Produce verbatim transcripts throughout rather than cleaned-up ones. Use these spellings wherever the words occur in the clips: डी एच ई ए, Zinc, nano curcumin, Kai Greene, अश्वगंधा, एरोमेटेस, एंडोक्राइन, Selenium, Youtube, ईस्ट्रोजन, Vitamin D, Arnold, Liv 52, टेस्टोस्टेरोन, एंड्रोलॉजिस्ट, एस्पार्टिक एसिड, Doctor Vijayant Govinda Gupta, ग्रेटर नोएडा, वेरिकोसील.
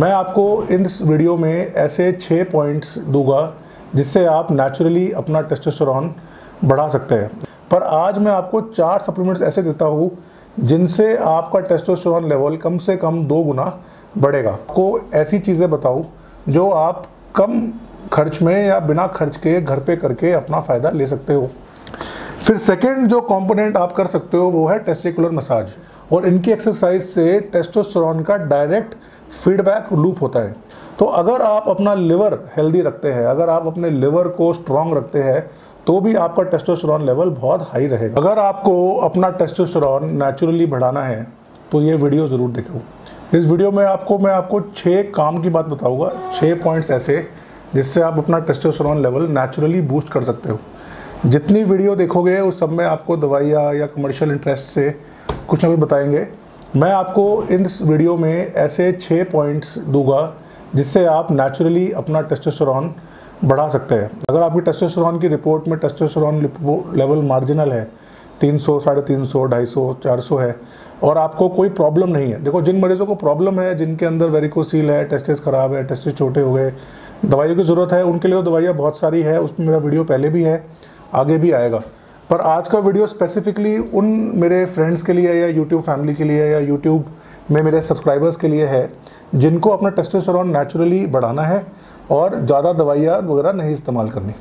मैं आपको इन वीडियो में ऐसे छः पॉइंट्स दूंगा जिससे आप नेचुरली अपना टेस्टोस्टेरोन बढ़ा सकते हैं। पर आज मैं आपको चार सप्लीमेंट्स ऐसे देता हूँ जिनसे आपका टेस्टोस्टेरोन लेवल कम से कम दो गुना बढ़ेगा। आपको ऐसी चीज़ें बताऊँ जो आप कम खर्च में या बिना खर्च के घर पे करके अपना फ़ायदा ले सकते हो। फिर सेकंड जो कंपोनेंट आप कर सकते हो वो है टेस्टिकुलर मसाज, और इनकी एक्सरसाइज से टेस्टोस्टेरोन का डायरेक्ट फीडबैक लूप होता है। तो अगर आप अपना लिवर हेल्दी रखते हैं, अगर आप अपने लिवर को स्ट्रांग रखते हैं, तो भी आपका टेस्टोस्टेरोन लेवल बहुत हाई रहेगा। अगर आपको अपना टेस्टोस्टेरोन नेचुरली बढ़ाना है तो ये वीडियो ज़रूर देखो। इस वीडियो में आपको मैं आपको छः काम की बात बताऊँगा, छः पॉइंट्स ऐसे जिससे आप अपना टेस्टोस्टेरोन लेवल नेचुरली बूस्ट कर सकते हो। जितनी वीडियो देखोगे उस सब में आपको दवाइयाँ या कमर्शियल इंटरेस्ट से कुछ ना कुछ बताएंगे। मैं आपको इन वीडियो में ऐसे छः पॉइंट्स दूंगा जिससे आप नेचुरली अपना टेस्टोस्टेरोन बढ़ा सकते हैं। अगर आपकी टेस्टोस्टेरोन की रिपोर्ट में टेस्टोस्टेरोन लेवल मार्जिनल है, तीन सौ साढ़े तीन सौ ढाई सौ चार सौ है, और आपको कोई प्रॉब्लम नहीं है। देखो, जिन मरीजों को प्रॉब्लम है, जिनके अंदर वेरिकोसील है, टेस्टिस ख़राब है, टेस्टिस छोटे हो गए, दवाइयों की ज़रूरत है, उनके लिए दवाइयाँ बहुत सारी है। उसमें मेरा वीडियो पहले भी है, आगे भी आएगा। पर आज का वीडियो स्पेसिफिकली उन मेरे फ्रेंड्स के लिए या यूट्यूब फैमिली के लिए या यूट्यूब में मेरे सब्सक्राइबर्स के लिए है जिनको अपना टेस्टोस्टेरोन नेचुरली बढ़ाना है और ज़्यादा दवाइयाँ वगैरह नहीं इस्तेमाल करनी।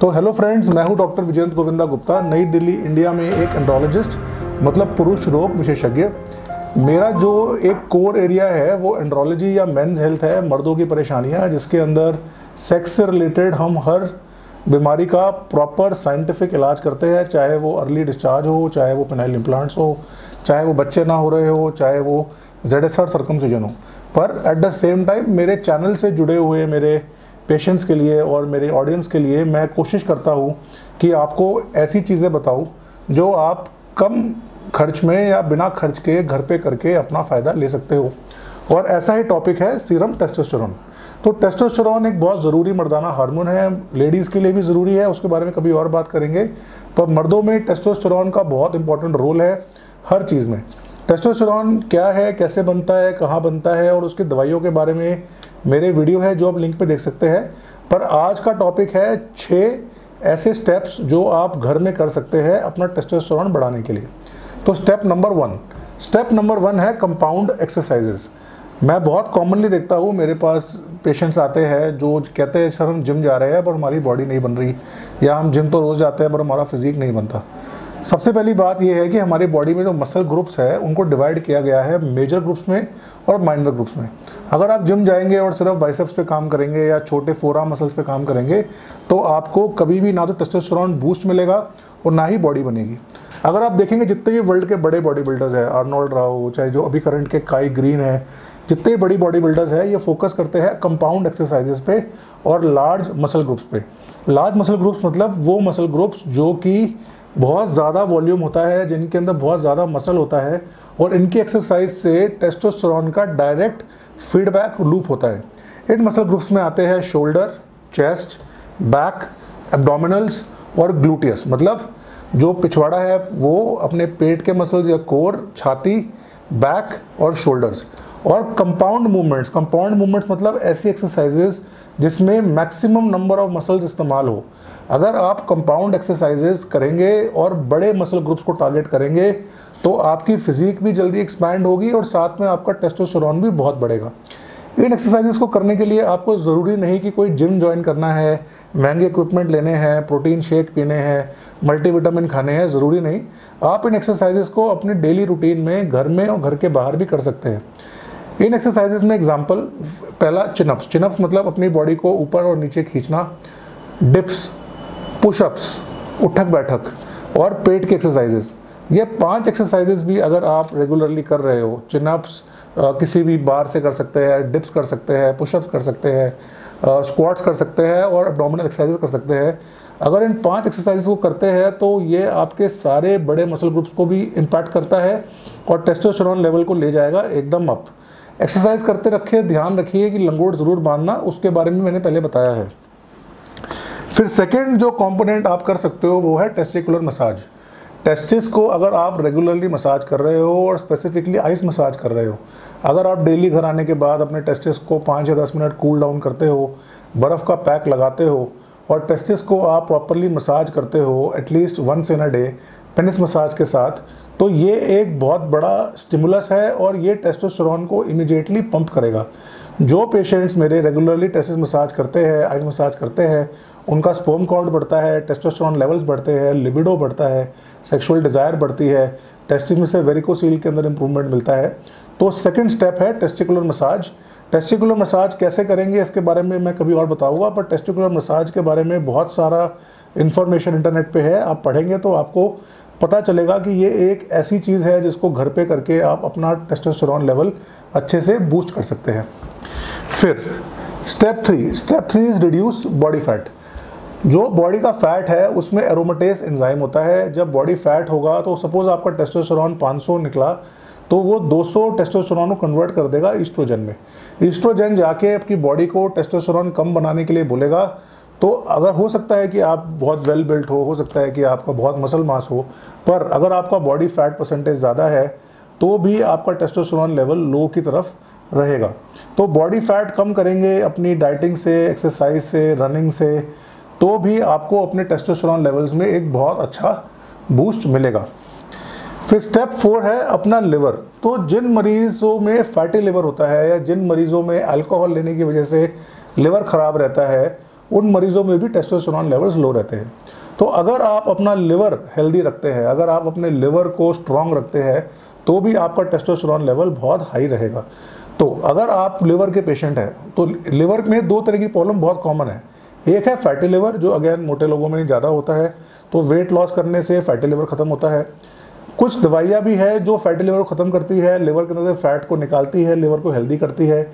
तो हेलो फ्रेंड्स, मैं हूँ डॉक्टर विजयंत गोविंदा गुप्ता, नई दिल्ली, इंडिया में एक एंड्रोलॉजिस्ट मतलब पुरुष रोग विशेषज्ञ। मेरा जो एक कोर एरिया है वो एंड्रोलॉजी या मेंस हेल्थ है, मर्दों की परेशानियां, जिसके अंदर सेक्स से रिलेटेड हम हर बीमारी का प्रॉपर साइंटिफिक इलाज करते हैं। चाहे वो अर्ली डिस्चार्ज हो, चाहे वो पेनाइल इम्प्लांट्स हो, चाहे वो बच्चे ना हो रहे हो, चाहे वो जेड एस आर सर्कमसीजन हो। पर एट द सेम टाइम मेरे चैनल से जुड़े हुए मेरे पेशेंट्स के लिए और मेरे ऑडियंस के लिए मैं कोशिश करता हूँ कि आपको ऐसी चीज़ें बताऊँ जो आप कम खर्च में या बिना खर्च के घर पे करके अपना फ़ायदा ले सकते हो। और ऐसा ही टॉपिक है सीरम टेस्टोस्टेरोन। तो टेस्टोस्टेरोन एक बहुत ज़रूरी मर्दाना हार्मोन है, लेडीज़ के लिए भी ज़रूरी है, उसके बारे में कभी और बात करेंगे। पर मर्दों में टेस्टोस्टेरोन का बहुत इंपॉर्टेंट रोल है हर चीज़ में। टेस्टोस्टेरोन क्या है, कैसे बनता है, कहाँ बनता है, और उसकी दवाइयों के बारे में मेरे वीडियो है जो आप लिंक पर देख सकते हैं। पर आज का टॉपिक है छः ऐसे स्टेप्स जो आप घर में कर सकते हैं अपना टेस्टोस्टेरोन बढ़ाने के लिए। तो step number one step number one है कंपाउंड एक्सरसाइजेस। मैं बहुत कॉमनली देखता हूँ, मेरे पास पेशेंट्स आते हैं जो कहते हैं सर हम जिम जा रहे हैं पर हमारी बॉडी नहीं बन रही, या हम जिम तो रोज़ जाते हैं पर हमारा फिजिक नहीं बनता। सबसे पहली बात यह है कि हमारी बॉडी में जो मसल ग्रुप्स है उनको डिवाइड किया गया है मेजर ग्रुप्स में और माइनर ग्रुप्स में। अगर आप जिम जाएंगे और सिर्फ बाइसेप्स पे काम करेंगे या छोटे फोरा मसल्स पे काम करेंगे तो आपको कभी भी ना तो टेस्टोस्टेरोन बूस्ट मिलेगा और ना ही बॉडी बनेगी। अगर आप देखेंगे जितने भी वर्ल्ड के बड़े बॉडी बिल्डर्स हैं, आर्नोल्ड राव, चाहे जो अभी करंट के काई ग्रीन है, जितने बड़ी बॉडी बिल्डर्स हैं, ये फोकस करते हैं कंपाउंड एक्सरसाइजेस पे और लार्ज मसल ग्रुप्स पे। लार्ज मसल ग्रुप्स मतलब वो मसल ग्रुप्स जो कि बहुत ज़्यादा वॉल्यूम होता है, जिनके अंदर बहुत ज़्यादा मसल होता है, और इनकी एक्सरसाइज से टेस्टोस्टेरोन का डायरेक्ट फीडबैक लूप होता है। इन मसल ग्रुप्स में आते हैं शोल्डर, चेस्ट, बैक, एब्डोमिनल्स और ग्लूटियस। मतलब जो पिछवाड़ा है वो अपने पेट के मसल्स या कोर, छाती, बैक और शोल्डर्स। और कंपाउंड मूवमेंट्स कंपाउंड मूवमेंट्स मतलब ऐसी एक्सरसाइजेज जिसमें मैक्सिमम नंबर ऑफ मसल्स इस्तेमाल हो। अगर आप कंपाउंड एक्सरसाइजेज करेंगे और बड़े मसल ग्रुप्स को टारगेट करेंगे तो आपकी फिजिक भी जल्दी एक्सपैंड होगी और साथ में आपका टेस्टोस्टेरोन भी बहुत बढ़ेगा। इन एक्सरसाइजेस को करने के लिए आपको ज़रूरी नहीं कि कोई जिम ज्वाइन करना है, महंगे इक्विपमेंट लेने हैं, प्रोटीन शेक पीने हैं, मल्टीविटामिन खाने हैं, ज़रूरी नहीं। आप इन एक्सरसाइजेस को अपने डेली रूटीन में घर में और घर के बाहर भी कर सकते हैं। इन एक्सरसाइजेस में एग्जांपल, पहला चिनअप्स चिनअप्स मतलब अपनी बॉडी को ऊपर और नीचे खींचना, डिप्स, पुशअप्स, उठक बैठक और पेट की एक्सरसाइजेस। ये पांच एक्सरसाइजेस भी अगर आप रेगुलरली कर रहे हो, चिनअप्स किसी भी बार से कर सकते हैं, डिप्स कर सकते हैं, पुशअप्स कर सकते हैं, स्क्वाट्स कर सकते हैं और एब्डोमिनल एक्सरसाइजेस कर सकते हैं। अगर इन पांच एक्सरसाइजेस को करते हैं तो ये आपके सारे बड़े मसल ग्रुप्स को भी इम्पैक्ट करता है और टेस्टोस्टेरोन लेवल को ले जाएगा एकदम अप। एक्सरसाइज करते रखिए, ध्यान रखिए कि लंगोट ज़रूर बांधना, उसके बारे में मैंने पहले बताया है। फिर सेकंड जो कंपोनेंट आप कर सकते हो वो है टेस्टिकुलर मसाज। टेस्टिस को अगर आप रेगुलरली मसाज कर रहे हो और स्पेसिफिकली आइस मसाज कर रहे हो, अगर आप डेली घर आने के बाद अपने टेस्टिस को पाँच या दस मिनट कूल डाउन करते हो, बर्फ़ का पैक लगाते हो और टेस्टिस को आप प्रॉपरली मसाज करते हो at least once in a day penis massage के साथ, तो ये एक बहुत बड़ा स्टिमुलस है और ये टेस्टोस्टेरोन को इमीडिएटली पंप करेगा। जो पेशेंट्स मेरे रेगुलरली टेस्टिस मसाज करते हैं, आइज मसाज करते हैं, उनका स्पर्म काउंट बढ़ता है, टेस्टोस्टेरोन लेवल्स बढ़ते हैं, लिबिडो बढ़ता है, सेक्सुअल डिज़ायर बढ़ती है, टेस्टिस में से वेरिकोसील के अंदर इंप्रूवमेंट मिलता है। तो सेकंड स्टेप है टेस्टिकुलर मसाज। टेस्टिकुलर मसाज कैसे करेंगे इसके बारे में मैं कभी और बताऊंगा, पर टेस्टिकुलर मसाज के बारे में बहुत सारा इन्फॉर्मेशन इंटरनेट पे है, आप पढ़ेंगे तो आपको पता चलेगा कि ये एक ऐसी चीज़ है जिसको घर पे करके आप अपना टेस्टोस्टेरोन लेवल अच्छे से बूस्ट कर सकते हैं। फिर step three, step three is reduce body fat. जो बॉडी का फैट है उसमें एरोमेटेस एंजाइम होता है। जब बॉडी फैट होगा तो सपोज़ आपका टेस्टोस्टेरोन पाँच सौ निकला तो वो दो सौ टेस्टोस्टेरोन को कन्वर्ट कर देगा ईस्ट्रोजन में। ईस्ट्रोजन जाके आपकी बॉडी को टेस्टोस्टेरोन कम बनाने के लिए बोलेगा। तो अगर हो सकता है कि आप बहुत वेल बिल्ट हो, हो सकता है कि आपका बहुत मसल मास हो, पर अगर आपका बॉडी फैट परसेंटेज ज़्यादा है तो भी आपका टेस्टोस्टेरोन लेवल लो की तरफ रहेगा। तो बॉडी फैट कम करेंगे अपनी डाइटिंग से, एक्सरसाइज से, रनिंग से, तो भी आपको अपने टेस्टोस्टेरोन लेवल्स में एक बहुत अच्छा बूस्ट मिलेगा। फिर स्टेप फोर है अपना लिवर। तो जिन मरीज़ों में फैटी लिवर होता है या जिन मरीज़ों में अल्कोहल लेने की वजह से लिवर ख़राब रहता है, उन मरीज़ों में भी टेस्टोस्टेरोन लेवल्स लो रहते हैं। तो अगर आप अपना लिवर हेल्दी रखते हैं, अगर आप अपने लिवर को स्ट्रॉन्ग रखते हैं, तो भी आपका टेस्टोस्टेरोन लेवल बहुत हाई रहेगा। तो अगर आप लिवर के पेशेंट हैं तो लिवर में दो तरह की प्रॉब्लम बहुत कॉमन है। एक है फैटी लिवर जो अगेन मोटे लोगों में ज़्यादा होता है, तो वेट लॉस करने से फैटी लिवर ख़त्म होता है। कुछ दवाइयाँ भी है जो फैटी लिवर को ख़त्म करती है, लिवर के अंदर से फैट को निकालती है, लिवर को हेल्दी करती है,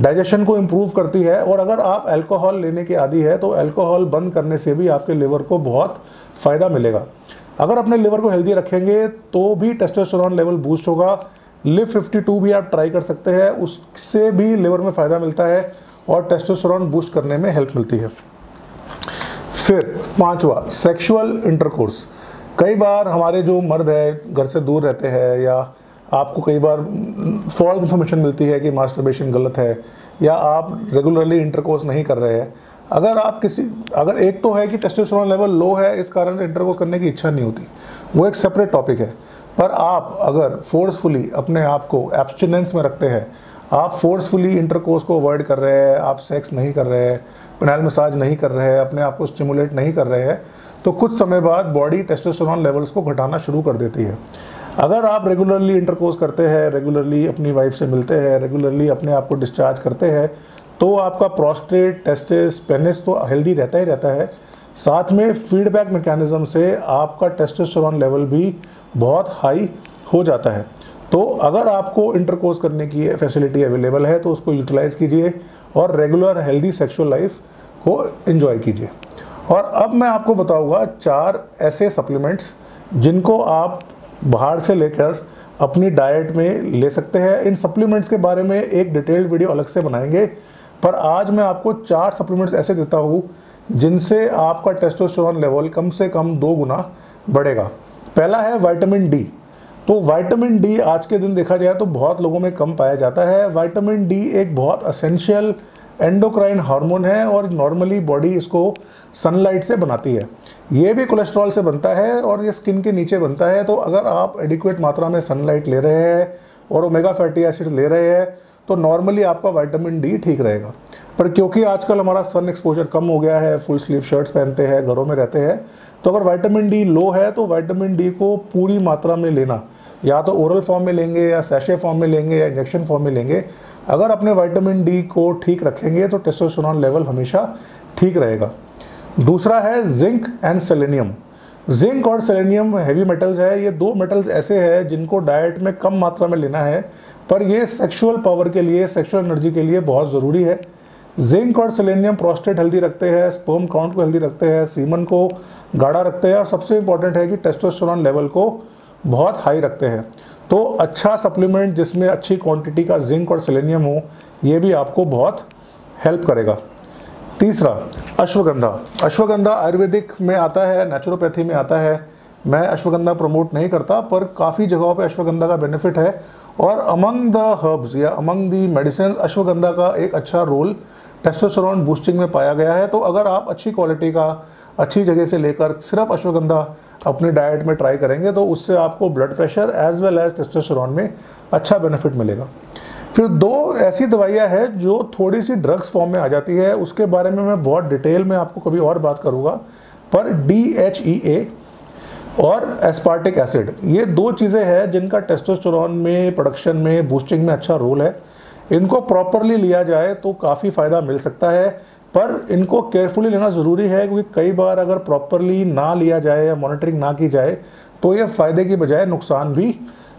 डाइजेशन को इम्प्रूव करती है। और अगर आप अल्कोहल लेने के आदी है तो अल्कोहल बंद करने से भी आपके लिवर को बहुत फ़ायदा मिलेगा। अगर अपने लिवर को हेल्दी रखेंगे तो भी टेस्टोस्टेरोन लेवल बूस्ट होगा। लिव फिफ्टी टू भी आप ट्राई कर सकते हैं, उससे भी लिवर में फ़ायदा मिलता है और टेस्टोस्टेरोन बूस्ट करने में हेल्प मिलती है। फिर पांचवा, सेक्सुअल इंटरकोर्स। कई बार हमारे जो मर्द है घर से दूर रहते हैं या आपको कई बार फॉल्स इन्फॉर्मेशन मिलती है कि मास्टरबेशन गलत है या आप रेगुलरली इंटरकोर्स नहीं कर रहे हैं। अगर आप किसी अगर एक तो है कि टेस्टोस्टेरोन लेवल लो है, इस कारण इंटरकोर्स करने की इच्छा नहीं होती, वो एक सेपरेट टॉपिक है। पर आप अगर फोर्सफुली अपने आप को एब्सटिनेंस में रखते हैं, आप फोर्सफुली इंटरकोर्स को अवॉइड कर रहे हैं, आप सेक्स नहीं कर रहे हैं, पेनाइल मसाज नहीं कर रहे हैं, अपने आप को स्टिमुलेट नहीं कर रहे हैं, तो कुछ समय बाद बॉडी टेस्टोस्टेरोन लेवल्स को घटाना शुरू कर देती है। अगर आप रेगुलरली इंटरकोर्स करते हैं, रेगुलरली अपनी वाइफ से मिलते हैं, रेगुलरली अपने आप को डिस्चार्ज करते हैं, तो आपका प्रोस्टेट, टेस्टिस, पेनिस तो हेल्दी रहता ही रहता है, साथ में फीडबैक मैकेनिज़्म से आपका टेस्टोस्टेरोन लेवल भी बहुत हाई हो जाता है। तो अगर आपको इंटरकोर्स करने की फैसिलिटी अवेलेबल है तो उसको यूटिलाइज़ कीजिए और रेगुलर हेल्दी सेक्सुअल लाइफ को एंजॉय कीजिए। और अब मैं आपको बताऊंगा चार ऐसे सप्लीमेंट्स जिनको आप बाहर से लेकर अपनी डाइट में ले सकते हैं। इन सप्लीमेंट्स के बारे में एक डिटेल्ड वीडियो अलग से बनाएंगे, पर आज मैं आपको चार सप्लीमेंट्स ऐसे देता हूँ जिनसे आपका टेस्टोस्टेरोन लेवल कम से कम दो गुना बढ़ेगा। पहला है विटामिन डी। तो विटामिन डी आज के दिन देखा जाए तो बहुत लोगों में कम पाया जाता है। विटामिन डी एक बहुत असेंशियल एंडोक्राइन हार्मोन है और नॉर्मली बॉडी इसको सनलाइट से बनाती है। ये भी कोलेस्ट्रॉल से बनता है और ये स्किन के नीचे बनता है। तो अगर आप एडिक्वेट मात्रा में सनलाइट ले रहे हैं और ओमेगा फैटी एसिड ले रहे हैं तो नॉर्मली आपका विटामिन डी ठीक रहेगा। पर क्योंकि आजकल हमारा सन एक्सपोजर कम हो गया है, फुल स्लीव शर्ट्स पहनते हैं, घरों में रहते हैं, तो अगर विटामिन डी लो है तो विटामिन डी को पूरी मात्रा में लेना, या तो ओरल फॉर्म में लेंगे या सैशे फॉर्म में लेंगे या इंजेक्शन फॉर्म में लेंगे। अगर अपने विटामिन डी को ठीक रखेंगे तो टेस्टोस्टेरोन लेवल हमेशा ठीक रहेगा। दूसरा है जिंक एंड सेलेनियम। जिंक और सेलेनियम हैवी मेटल्स है। ये दो मेटल्स ऐसे हैं जिनको डाइट में कम मात्रा में लेना है, पर ये सेक्शुअल पावर के लिए, सेक्शुअल एनर्जी के लिए बहुत ज़रूरी है। जिंक और सेलेनियम प्रोस्टेट हेल्दी रखते हैं, स्पर्म काउंट को हेल्दी रखते हैं, सीमन को गाढ़ा रखते हैं और सबसे इम्पॉर्टेंट है कि टेस्टोस्टेरोन लेवल को बहुत हाई रखते हैं। तो अच्छा सप्लीमेंट जिसमें अच्छी क्वांटिटी का जिंक और सेलेनियम हो, ये भी आपको बहुत हेल्प करेगा। तीसरा, अश्वगंधा। अश्वगंधा आयुर्वेदिक में आता है, नेचुरोपैथी में आता है। मैं अश्वगंधा प्रमोट नहीं करता, पर काफ़ी जगहों पर अश्वगंधा का बेनिफिट है और अमंग द हर्ब्स या अमंग दी मेडिसिन अश्वगंधा का एक अच्छा रोल टेस्टोस्टेरोन बूस्टिंग में पाया गया है। तो अगर आप अच्छी क्वालिटी का अच्छी जगह से लेकर सिर्फ अश्वगंधा अपने डाइट में ट्राई करेंगे तो उससे आपको blood pressure as well as टेस्टोस्टेरोन में अच्छा बेनिफिट मिलेगा। फिर दो ऐसी दवाइयाँ हैं जो थोड़ी सी ड्रग्स फॉर्म में आ जाती है, उसके बारे में मैं बहुत डिटेल में आपको कभी और बात करूँगा, पर डी एच ई ए और एस्पार्टिक एसिड ये दो चीज़ें हैं जिनका टेस्टोस्टेरोन में प्रोडक्शन में बूस्टिंग में अच्छा रोल है। इनको प्रॉपरली लिया जाए तो काफ़ी फ़ायदा मिल सकता है, पर इनको केयरफुली लेना ज़रूरी है क्योंकि कई बार अगर प्रॉपरली ना लिया जाए या मॉनिटरिंग ना की जाए तो ये फ़ायदे की बजाय नुकसान भी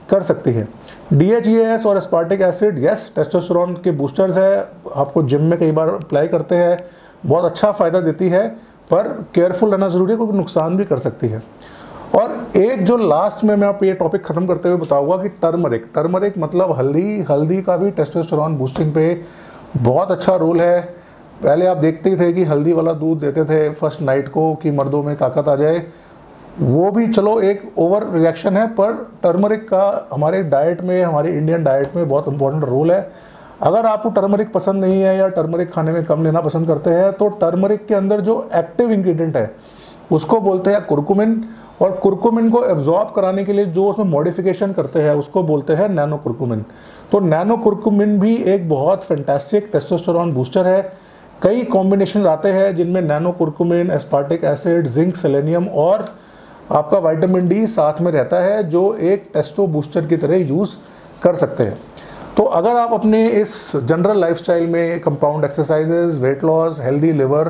कर सकती है। डी एच ई ए और एस्पार्टिक एसिड यस टेस्टोस्टेरोन के बूस्टर्स है, आपको जिम में कई बार अप्लाई करते हैं, बहुत अच्छा फ़ायदा देती है, पर केयरफुल रहना ज़रूरी है क्योंकि नुकसान भी कर सकती है। और एक जो लास्ट में मैं आप ये टॉपिक ख़त्म करते हुए बताऊंगा कि टर्मरिक टर्मरिक मतलब हल्दी, हल्दी का भी टेस्टोस्टेरोन बूस्टिंग पे बहुत अच्छा रोल है। पहले आप देखते ही थे कि हल्दी वाला दूध देते थे फर्स्ट नाइट को कि मर्दों में ताकत आ जाए, वो भी चलो एक ओवर रिएक्शन है, पर टर्मरिक का हमारे डाइट में हमारे इंडियन डाइट में बहुत इंपॉर्टेंट रोल है। अगर आपको टर्मरिक पसंद नहीं है या टर्मरिक खाने में कम लेना पसंद करते हैं तो टर्मरिक के अंदर जो एक्टिव इंग्रेडिएंट है उसको बोलते हैं कुरकुमिन, और कुरकुमिन को एब्जॉर्ब कराने के लिए जो उसमें मॉडिफिकेशन करते हैं उसको बोलते हैं नैनो कुरकुमिन। तो नैनो कुरकुमिन भी एक बहुत फैंटास्टिक टेस्टोस्टेरोन बूस्टर है। कई कॉम्बिनेशन आते हैं जिनमें nano curcumin, एस्पार्टिक एसिड, zinc, selenium और आपका विटामिन डी साथ में रहता है, जो एक टेस्टो बूस्टर की तरह यूज़ कर सकते हैं। तो अगर आप अपने इस जनरल लाइफस्टाइल में compound exercises, weight loss, healthy liver,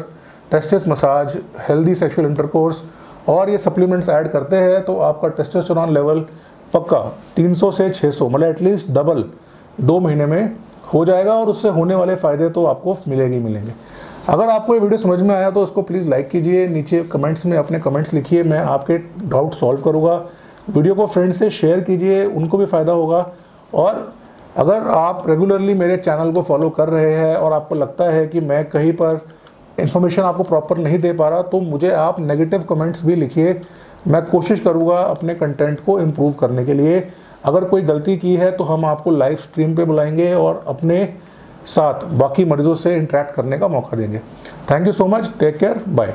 testis massage, healthy sexual intercourse और ये सप्लीमेंट्स ऐड करते हैं तो आपका टेस्टोस्टेरोन लेवल पक्का तीन सौ से छह सौ मतलब एटलीस्ट डबल दो महीने में हो जाएगा, और उससे होने वाले फ़ायदे तो आपको मिलेगी मिलेंगे। अगर आपको ये वीडियो समझ में आया तो इसको प्लीज़ लाइक कीजिए, नीचे कमेंट्स में अपने कमेंट्स लिखिए, मैं आपके डाउट सॉल्व करूँगा। वीडियो को फ्रेंड्स से शेयर कीजिए, उनको भी फ़ायदा होगा। और अगर आप रेगुलरली मेरे चैनल को फॉलो कर रहे हैं और आपको लगता है कि मैं कहीं पर इन्फॉर्मेशन आपको प्रॉपर नहीं दे पा रहा तो मुझे आप नेगेटिव कमेंट्स भी लिखिए, मैं कोशिश करूँगा अपने कंटेंट को इम्प्रूव करने के लिए। अगर कोई गलती की है तो हम आपको लाइव स्ट्रीम पे बुलाएंगे और अपने साथ बाकी मरीजों से इंटरेक्ट करने का मौका देंगे। Thank you so much, take care, bye.